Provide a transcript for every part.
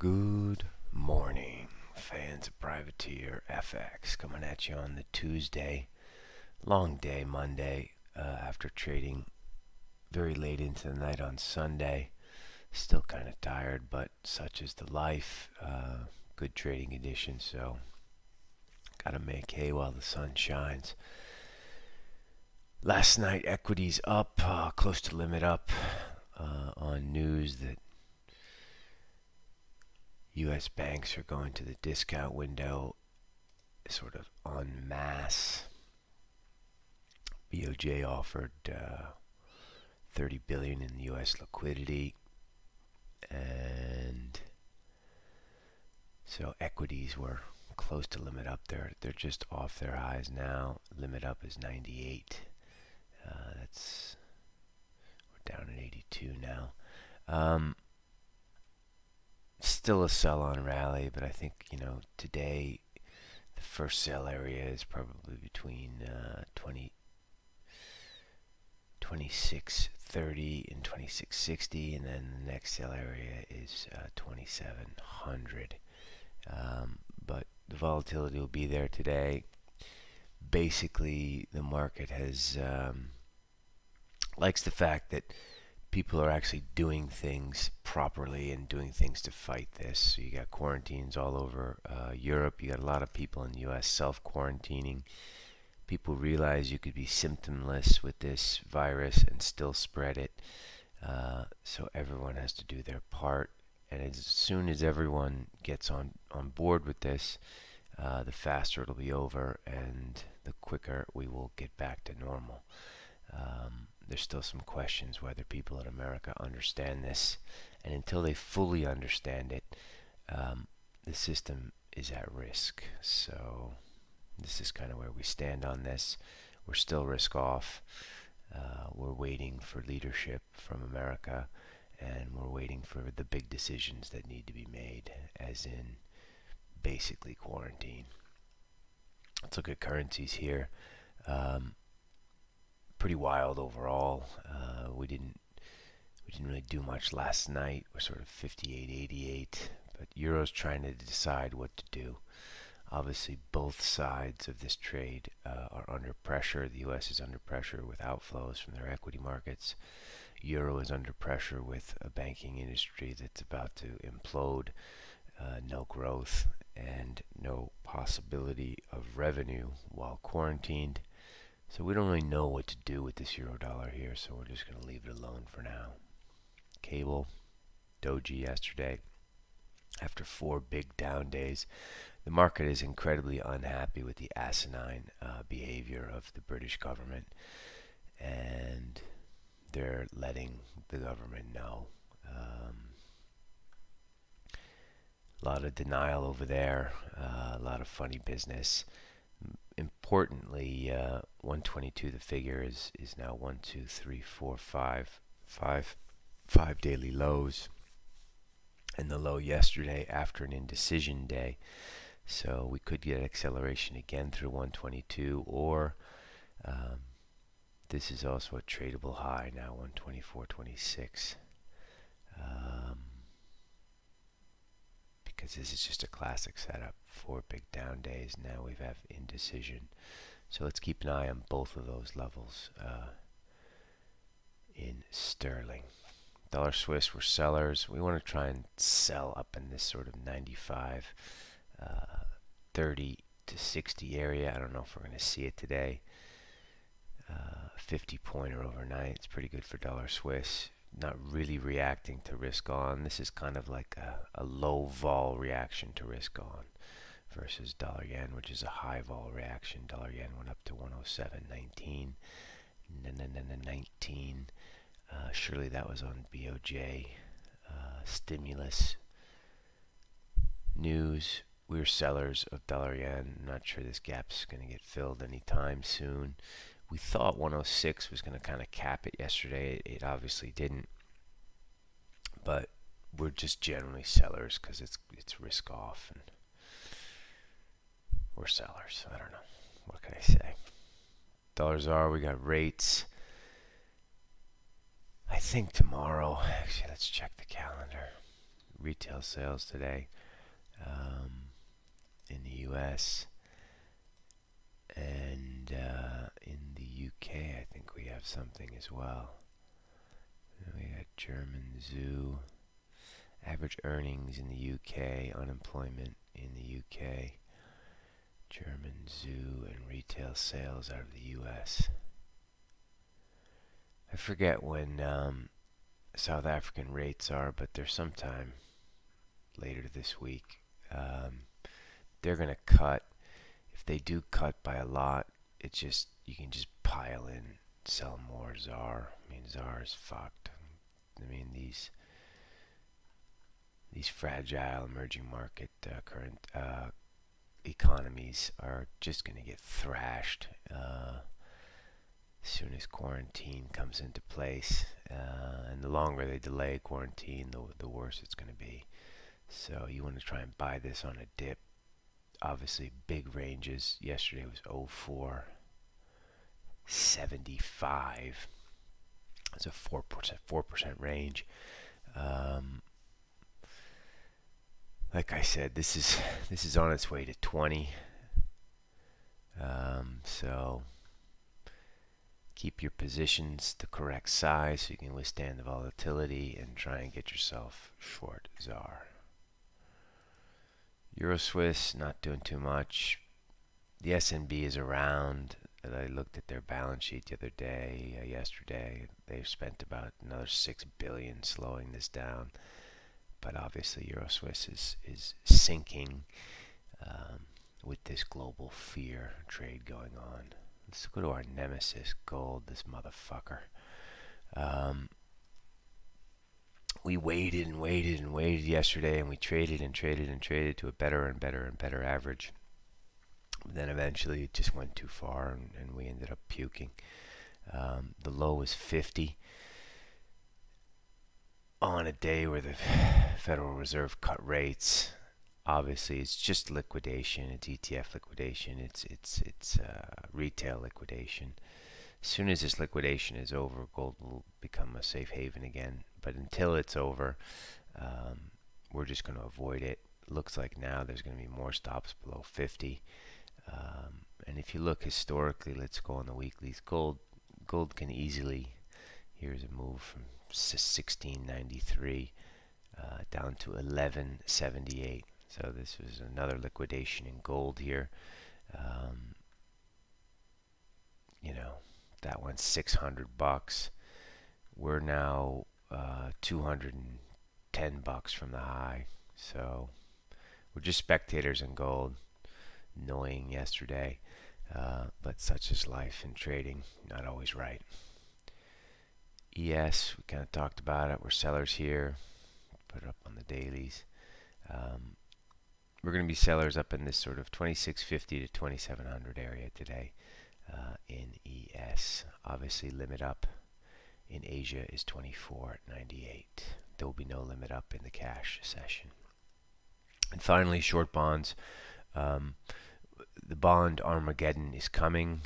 Good morning, fans of Privateer FX, coming at you on the Tuesday. Long day Monday after trading very late into the night on Sunday. Still kind of tired, but such is the life. Good trading conditions, so gotta make hay while the sun shines. Last night, equities up, close to limit up on news that U.S. banks are going to the discount window sort of en masse. BOJ offered $30 billion in U.S. liquidity, and so equities were close to limit up. They're just off their highs now. Limit up is 98. We're down at 82 now. Still a sell-on rally, but I think, you know, today the first sell area is probably between 2630 and 2660, and then the next sell area is 2700. But the volatility will be there today. Basically, the market has likes the fact that people are actually doing things properly and doing things to fight this. So you got quarantines all over Europe. You got a lot of people in the U.S. self-quarantining. People realize you could be symptomless with this virus and still spread it. So everyone has to do their part. And as soon as everyone gets on board with this, the faster it'll be over and the quicker we will get back to normal. There's still some questions whether people in America understand this, and until they fully understand it, the system is at risk. So this is kind of where we stand on this. We're still risk off. We're waiting for leadership from America, and we're waiting for the big decisions that need to be made, as in basically quarantine. Let's look at currencies here. Pretty wild overall. We didn't really do much last night. We're sort of 58.88, but Euro's trying to decide what to do. Obviously, both sides of this trade are under pressure. The U.S. is under pressure with outflows from their equity markets. Euro is under pressure with a banking industry that's about to implode. No growth and no possibility of revenue while quarantined. So we don't really know what to do with this euro dollar here, so we're just going to leave it alone for now. Cable, doji yesterday, after four big down days. The market is incredibly unhappy with the asinine behavior of the British government, and they're letting the government know. A lot of denial over there, a lot of funny business. Importantly, 122, the figure is now 1, 2, 3, 4, 5, 5 daily lows, and the low yesterday after an indecision day. So we could get acceleration again through 122, or this is also a tradable high now, 124.26, because this is just a classic setup. Four big down days, now we have indecision. So let's keep an eye on both of those levels in sterling. Dollar Swiss, we're sellers. We want to try and sell up in this sort of 95, 30 to 60 area. I don't know if we're going to see it today. 50 pointer overnight, it's pretty good for dollar Swiss. Not really reacting to risk on. This is kind of like a low vol reaction to risk on versus dollar yen, which is a high vol reaction. Dollar yen went up to 107.19. Surely that was on BOJ stimulus news. We're sellers of dollar yen. I'm not sure this gap's going to get filled anytime soon. We thought 106 was going to kind of cap it yesterday. It obviously didn't. But we're just generally sellers because it's risk off, and we're sellers. I don't know. What can I say? Dollar ZAR, we got rates. I think tomorrow. Actually, let's check the calendar. retail sales today in the US and in the UK I think we have something as well. And we got German zoo, average earnings in the UK, unemployment in the UK, German zoo, and retail sales out of the US. I forget when South African rates are, but they're sometime later this week. They're going to cut. If they do cut by a lot, it's just, you can just pile in, sell more ZAR. I mean, ZAR is fucked. I mean, these fragile emerging market current economies are just going to get thrashed as soon as quarantine comes into place, and the longer they delay quarantine, the worse it's going to be. So you want to try and buy this on a dip. Obviously, big ranges. Yesterday was 04.75. It's a 4% range. Like I said, this is on its way to 20. So keep your positions the correct size so you can withstand the volatility and try and get yourself short ZAR. EURUSD not doing too much. The SNB is around. And I looked at their balance sheet the other day. Yesterday, they spent about another $6 billion slowing this down. But obviously, EURUSD is sinking with this global fear trade going on. Let's go to our nemesis, gold, this motherfucker. We waited and waited and waited yesterday, and we traded and traded and traded to a better and better and better average. But then eventually it just went too far, and we ended up puking. The low was 50 on a day where the Federal Reserve cut rates. Obviously, it's just liquidation. It's ETF liquidation. It's retail liquidation. As soon as this liquidation is over, gold will become a safe haven again. But until it's over, we're just going to avoid it. Looks like now there's going to be more stops below 50. And if you look historically, let's go on the weeklies. Gold can easily. Here's a move from 1693 down to 1178. So this was another liquidation in gold here. You know, that one's $600. We're now $210 from the high. So we're just spectators in gold. Annoying yesterday, but such is life in trading. Not always right. ES, we kind of talked about it. We're sellers here. Put it up on the dailies. We're going to be sellers up in this sort of 2650 to 2700 area today in ES. Obviously, limit up in Asia is 24.98. There will be no limit up in the cash session. And finally, short bonds. The bond Armageddon is coming.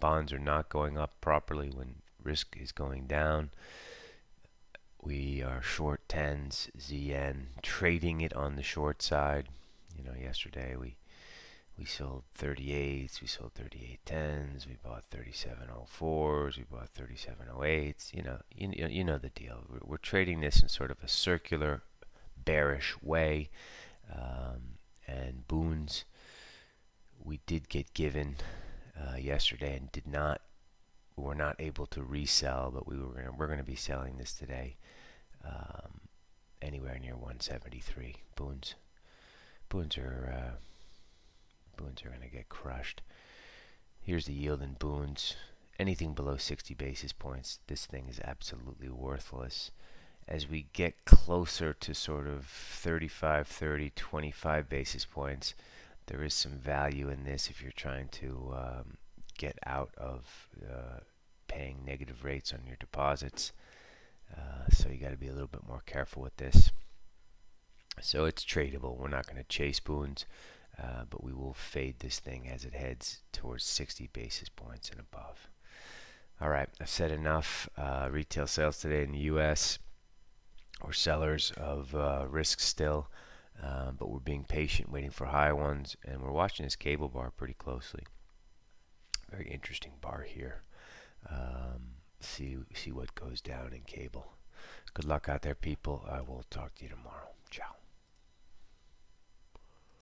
Bonds are not going up properly when risk is going down. We are short 10s, ZN, trading it on the short side. You know, yesterday we sold 38s, we sold 3810s, we bought 3704s, we bought 3708s. You know the deal. We're trading this in sort of a circular, bearish way. And Bunds, we did get given yesterday and did not. We were not able to resell, but we're going to be selling this today anywhere near 173. Bunds are going to get crushed. Here's the yield in Bunds. Anything below 60 basis points, this thing is absolutely worthless. As we get closer to sort of 35, 30, 25 basis points, there is some value in this if you're trying to get out of paying negative rates on your deposits. So you got to be a little bit more careful with this. So it's tradable. We're not going to chase Bunds, but we will fade this thing as it heads towards 60 basis points and above. All right, I've said enough. Retail sales today in the U.S. We're sellers of risk still, but we're being patient, waiting for high ones, and we're watching this cable bar pretty closely. Very interesting bar here. See what goes down in cable. Good luck out there, people. I will talk to you tomorrow. Ciao.